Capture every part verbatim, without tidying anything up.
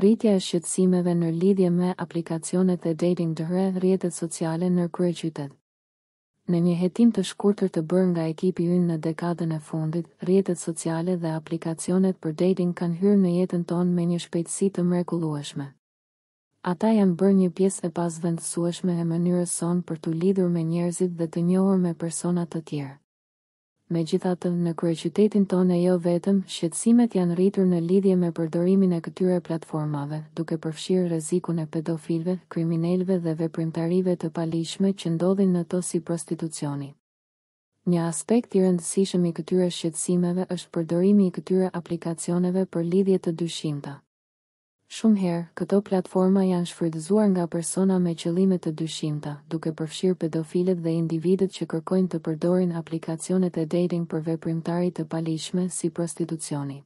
Rritja e shqetësimeve në lidhje me aplikacionet e dating dëre rrjetet sociale nër kryeqytet. Në një hetim të shkurtër të bërë nga ekipi ynë në dekadën e fundit, rrjetet sociale dhe aplikacionet për dating kanë hyrë në jetën tonë me një shpejtësi të mrekullueshme. Ata janë bërë një pjesë e pasvendësueshme e mënyrës sonë për t'u lidhur me njerëzit dhe të njohur me persona të tjerë. Megjithatë, në kryeqytetin tonë e jo vetëm, shqetësimet janë rritur në lidhje me përdorimin e këtyre platformave, duke përfshirë rrezikun e pedofilëve, kriminalëve dhe veprimtarive të palishme që ndodhin në to si prostitucioni. Një aspekt i rëndësishëm i këtyre shqetësimeve është përdorimi i këtyre aplikacioneve për lidhje të dyshimta. Shumëherë, këto platforma janë shfrytëzuar nga persona me qëllime të dyshimta, duke përfshirë pedofilët dhe individët që kërkojnë të përdorin aplikacionet e dating për veprimtari të palishme si prostitucioni.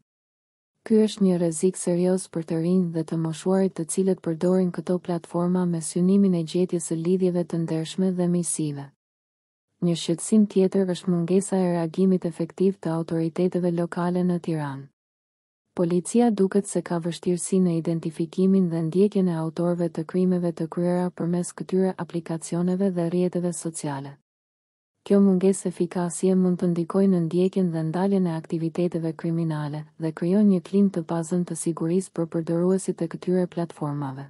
Ky është një rrezik serioz për të rinj dhe të moshuarit të cilët përdorin këto platforma me synimin e gjetjes së lidhjeve të ndershme dhe miqësive. Një shqetësim tjetër është mungesa e reagimit efektiv të autoriteteve lokale në Tiranë. Policia duket se ka vështirësi në identifikimin dhe ndjekjen e autorëve të krimeve të kryera përmes këtyre aplikacioneve dhe rrjeteve sociale. Kjo mungesë efikasie mund të ndikojë në ndjekjen dhe ndaljen e aktiviteteve kriminale dhe krijon një klim të pazënë të sigurisë për përdoruesit e këtyre platformave.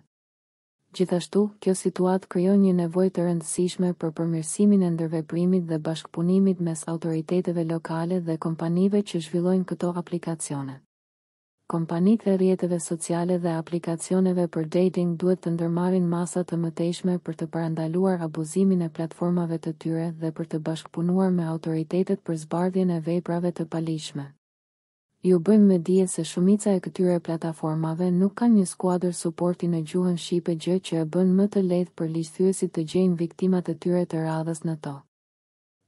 Gjithashtu, kjo situatë krijon një nevojë të rëndësishme për përmirësimin e ndërveprimit dhe bashkëpunimit mes autoriteteve lokale dhe kompanive që zhvillojnë këto aplikacione. Kompanitë e rrjeteve sociale dhe aplikacioneve për dating duhet të ndërmarrin masa të mëtejshme për të parandaluar abuzimin e platformave të tyre dhe për të bashkëpunuar me autoritetet për zbardhjen e veprave të palishme. Ju bëjmë me dije se shumica e këtyre platformave nuk kanë një skuadër suporti në gjuhën shqipe, gjë që e bën më të lehtë për ligjthyesit të gjejnë viktimat e tyre të radhës në to.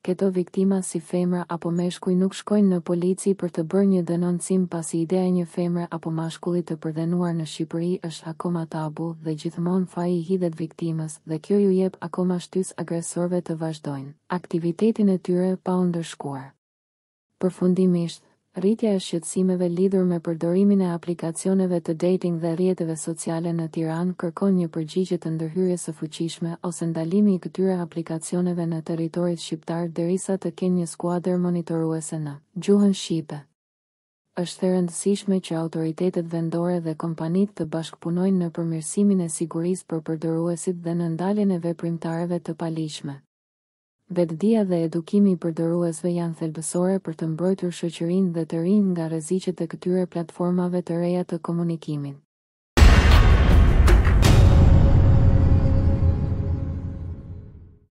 Këto viktima si femra apo meshkuj nuk shkojnë në polici për të bërë një denoncim pasi ideja e një femre apo mashkullit të përdenuar në Shqipëri është akoma tabu dhe gjithmonë faji hidhet viktimës dhe kjo ju jep akoma shtysë agresorëve të vazhdojnë aktivitetin e tyre pa u ndëshkuar. Përfundimisht, rritja e shqetësimeve lidhur me përdorimin e aplikacioneve të dating dhe rrjeteve sociale në Tiranë kërkon një përgjigje të ndërhyrjes së fuqishme ose ndalimi i këtyre aplikacioneve në territorin shqiptar derisa të kenë një skuadër monitoruese në gjuhën shqipe. Është e rëndësishme që autoritetet vendore dhe kompanitë të bashkëpunojnë në përmirësimin e sigurisë për përdoruesit dhe në ndaljen e veprimtarëve të palishme. Vetëdija dhe edukimi i përdoruesve janë thelbësore për të mbrojtur shoqërinë dhe të rinj nga rreziqet e këtyre platformave të reja të komunikimit.